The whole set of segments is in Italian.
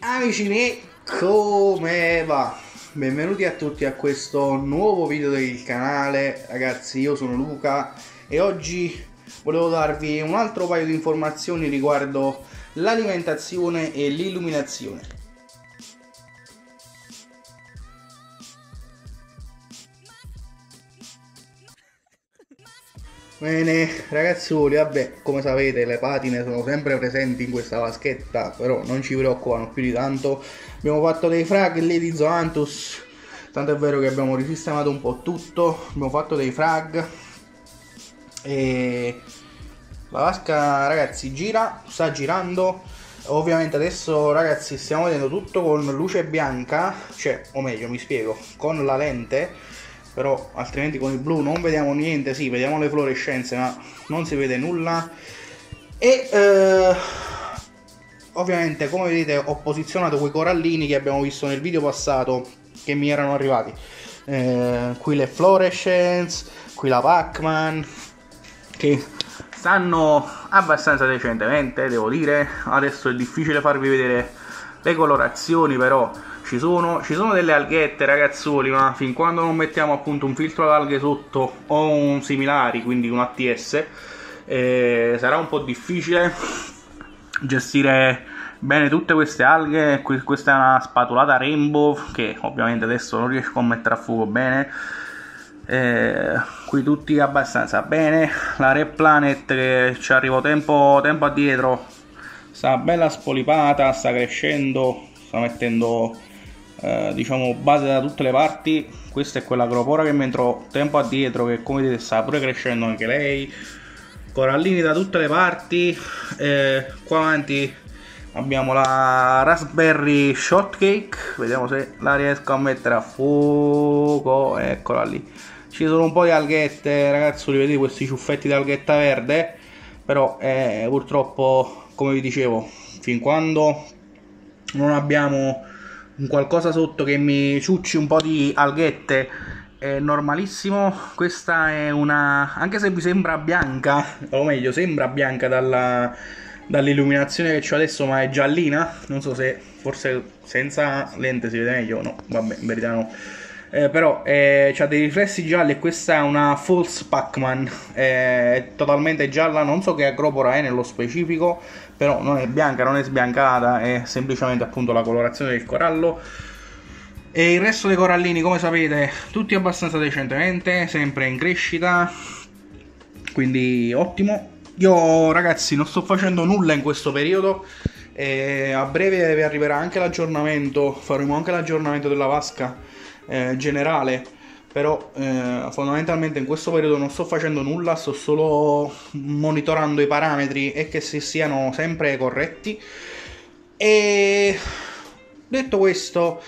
Amici miei, come va? Benvenuti a tutti a questo nuovo video del canale. Ragazzi, io sono Luca e oggi volevo darvi un altro paio di informazioni riguardo l'alimentazione e l'illuminazione. Bene ragazzuoli, vabbè, come sapete le patine sono sempre presenti in questa vaschetta, però non ci preoccupano più di tanto. Abbiamo fatto dei frag lì di zoanthus, tanto è vero che abbiamo risistemato un po' tutto, abbiamo fatto dei frag e la vasca, ragazzi, gira, sta girando. Ovviamente adesso, ragazzi, stiamo vedendo tutto con luce bianca, cioè, o meglio, mi spiego, con la lente, però altrimenti con il blu non vediamo niente. Sì, vediamo le fluorescenze ma non si vede nulla. E ovviamente, come vedete, ho posizionato quei corallini che abbiamo visto nel video passato che mi erano arrivati. Qui le fluorescenze, qui la Pac-Man, che stanno abbastanza decentemente, devo dire. Adesso è difficile farvi vedere le colorazioni, però ci sono delle alghette, ragazzuoli, ma fin quando non mettiamo appunto un filtro ad alghe sotto o un similari, quindi un ATS, sarà un po' difficile gestire bene tutte queste alghe. Questa è una spatolata Rainbow che ovviamente adesso non riesco a mettere a fuoco bene. Qui tutti abbastanza bene. La Red Planet, che ci arrivo tempo addietro, sta bella spolipata, sta crescendo, sta mettendo diciamo base da tutte le parti. Questa è quella Acropora che mi entrò tempo addietro, che come vedete sta pure crescendo anche lei, corallini da tutte le parti. Qua avanti abbiamo la Raspberry Shortcake, vediamo se la riesco a mettere a fuoco. Eccola lì, ci sono un po' di alghette, ragazzi, vedete questi ciuffetti di alghetta verde, però purtroppo, come vi dicevo, fin quando non abbiamo un qualcosa sotto che mi ciucci un po' di alghette è normalissimo. Questa è una, anche se vi sembra bianca, o meglio sembra bianca dall'illuminazione che c'ho adesso, ma è giallina, non so se forse senza lente si vede meglio, no vabbè, in verità no, però c'ha dei riflessi gialli. E questa è una false Pac-Man, è totalmente gialla, non so che Acropora è nello specifico, però non è bianca, non è sbiancata, è semplicemente appunto la colorazione del corallo. E il resto dei corallini, come sapete, tutti abbastanza decentemente, sempre in crescita, quindi ottimo. Io, ragazzi, non sto facendo nulla in questo periodo, a breve vi arriverà anche l'aggiornamento, faremo anche l'aggiornamento della vasca generale, però fondamentalmente in questo periodo non sto facendo nulla, sto solo monitorando i parametri e che si siano sempre corretti. E detto questo,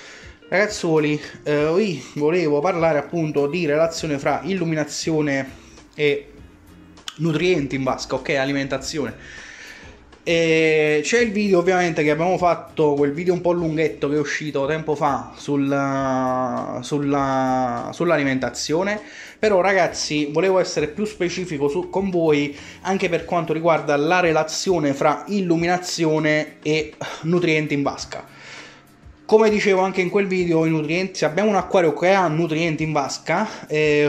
ragazzuoli, vi volevo parlare appunto di relazione fra illuminazione e nutrienti in vasca, ok, alimentazione. C'è il video ovviamente che abbiamo fatto, quel video un po' lunghetto che è uscito tempo fa sull'alimentazione, però ragazzi volevo essere più specifico con voi anche per quanto riguarda la relazione fra illuminazione e nutrienti in vasca. Come dicevo anche in quel video, i nutrienti, se abbiamo un acquario che ha nutrienti in vasca,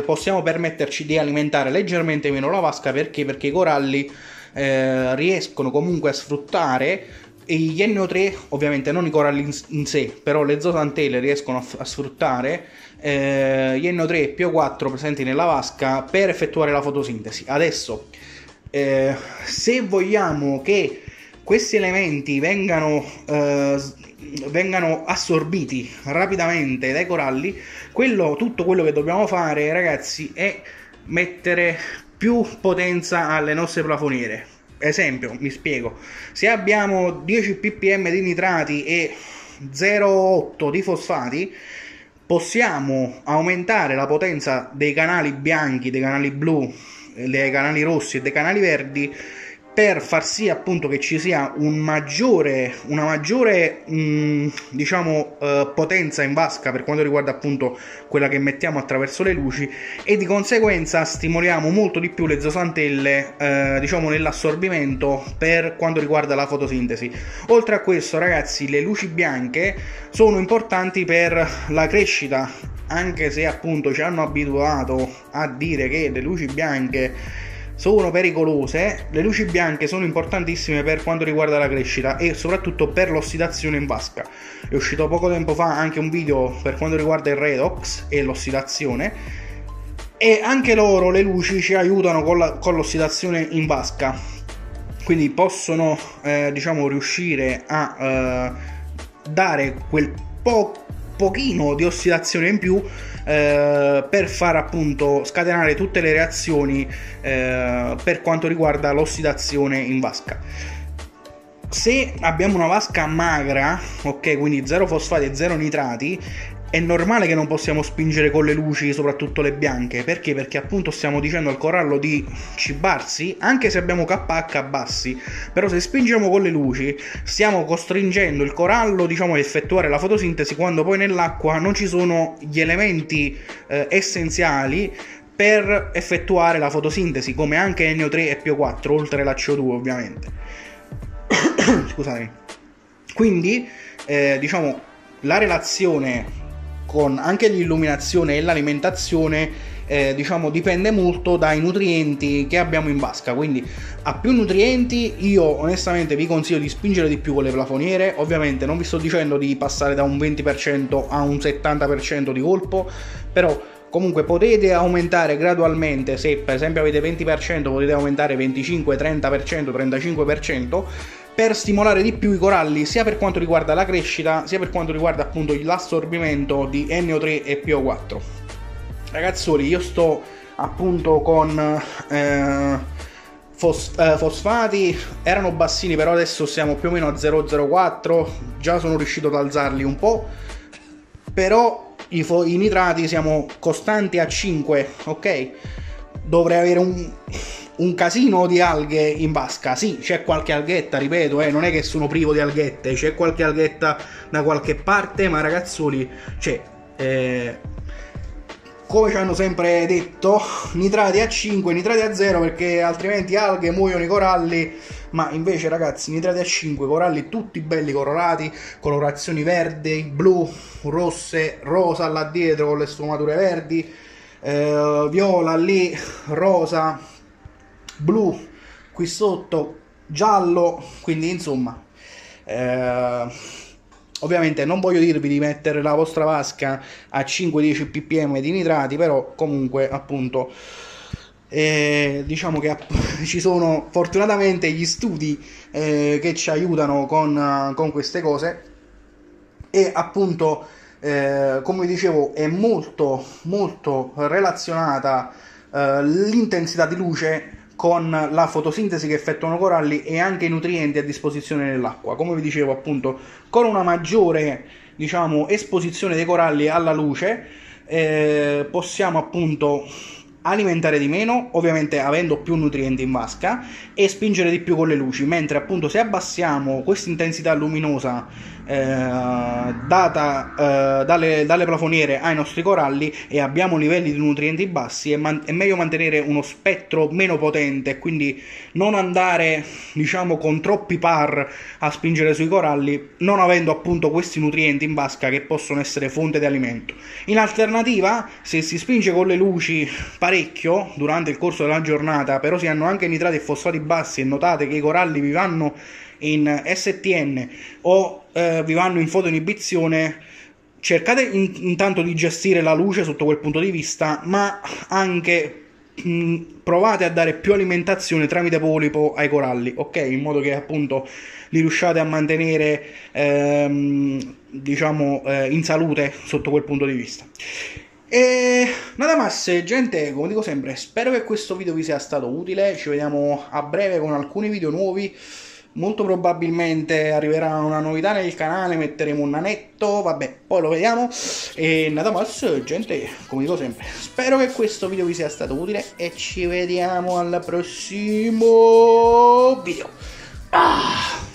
possiamo permetterci di alimentare leggermente meno la vasca. Perché i coralli riescono comunque a sfruttare gli NO3, ovviamente non i coralli in sé, però le zoantelle riescono a sfruttare gli NO3 e PO4 presenti nella vasca per effettuare la fotosintesi. Adesso, se vogliamo che questi elementi vengano assorbiti rapidamente dai coralli, tutto quello che dobbiamo fare, ragazzi, è mettere più potenza alle nostre plafoniere. Esempio, mi spiego: se abbiamo 10 ppm di nitrati e 0,8 di fosfati, possiamo aumentare la potenza dei canali bianchi, dei canali blu, dei canali rossi e dei canali verdi per far sì appunto che ci sia una maggiore diciamo potenza in vasca per quanto riguarda appunto quella che mettiamo attraverso le luci, e di conseguenza stimoliamo molto di più le zoosantelle diciamo nell'assorbimento per quanto riguarda la fotosintesi. Oltre a questo, ragazzi, le luci bianche sono importanti per la crescita, anche se appunto ci hanno abituato a dire che le luci bianche sono pericolose, le luci bianche sono importantissime per quanto riguarda la crescita e soprattutto per l'ossidazione in vasca. È uscito poco tempo fa anche un video per quanto riguarda il redox e l'ossidazione, e anche loro, le luci, ci aiutano con l'ossidazione in vasca, quindi possono diciamo riuscire a dare quel pochino di ossidazione in più per far appunto scatenare tutte le reazioni per quanto riguarda l'ossidazione in vasca. Se abbiamo una vasca magra, ok, quindi zero fosfati e zero nitrati, è normale che non possiamo spingere con le luci, soprattutto le bianche. Perché? Perché appunto stiamo dicendo al corallo di cibarsi, anche se abbiamo KH bassi. Però se spingiamo con le luci stiamo costringendo il corallo, diciamo, a effettuare la fotosintesi, quando poi nell'acqua non ci sono gli elementi essenziali per effettuare la fotosintesi, come anche NO3 e PO4, oltre la CO2 ovviamente. Scusatemi. Quindi diciamo la relazione con anche l'illuminazione e l'alimentazione diciamo dipende molto dai nutrienti che abbiamo in vasca. Quindi a più nutrienti io onestamente vi consiglio di spingere di più con le plafoniere. Ovviamente non vi sto dicendo di passare da un 20% a un 70% di colpo, però comunque potete aumentare gradualmente. Se per esempio avete 20% potete aumentare 25, 30%, 35% per stimolare di più i coralli, sia per quanto riguarda la crescita, sia per quanto riguarda appunto l'assorbimento di NO3 e PO4. Ragazzoli, io sto appunto con fosfati, erano bassini, però adesso siamo più o meno a 0,04, già sono riuscito ad alzarli un po', però i nitrati siamo costanti a 5, ok? Dovrei avere un casino di alghe in vasca. Sì, c'è qualche alghetta, ripeto, non è che sono privo di alghette, c'è qualche alghetta da qualche parte, ma ragazzoli, c'è, come ci hanno sempre detto, nitrati a 5, nitrati a 0, perché altrimenti alghe, muoiono i coralli. Ma invece, ragazzi, nitrati a 5, coralli tutti belli colorati, colorazioni verdi, blu, rosse, rosa là dietro con le sfumature verdi, viola lì, rosa, blu qui sotto, giallo. Quindi insomma ovviamente non voglio dirvi di mettere la vostra vasca a 5-10 ppm di nitrati, però comunque appunto diciamo che ci sono fortunatamente gli studi che ci aiutano con queste cose, e appunto come dicevo è molto relazionata l'intensità di luce con la fotosintesi che effettuano i coralli e anche i nutrienti a disposizione nell'acqua. Come vi dicevo appunto, con una maggiore diciamo esposizione dei coralli alla luce possiamo appunto alimentare di meno, ovviamente avendo più nutrienti in vasca, e spingere di più con le luci. Mentre appunto se abbassiamo questa intensità luminosa data dalle plafoniere ai nostri coralli e abbiamo livelli di nutrienti bassi, è meglio mantenere uno spettro meno potente, quindi non andare diciamo con troppi par a spingere sui coralli, non avendo appunto questi nutrienti in vasca che possono essere fonte di alimento. In alternativa, se si spinge con le luci durante il corso della giornata, però si hanno anche nitrati e fosfati bassi, e notate che i coralli vi vanno in STN o vi vanno in fotoinibizione, cercate intanto di gestire la luce sotto quel punto di vista, ma anche provate a dare più alimentazione tramite polipo ai coralli, ok? In modo che appunto li riusciate a mantenere diciamo in salute sotto quel punto di vista. E nada más, gente, come dico sempre, spero che questo video vi sia stato utile. Ci vediamo a breve con alcuni video nuovi molto probabilmente arriverà una novità nel canale, metteremo un nanetto, vabbè, poi lo vediamo. E nada más, gente, come dico sempre, spero che questo video vi sia stato utile e ci vediamo al prossimo video. Ah!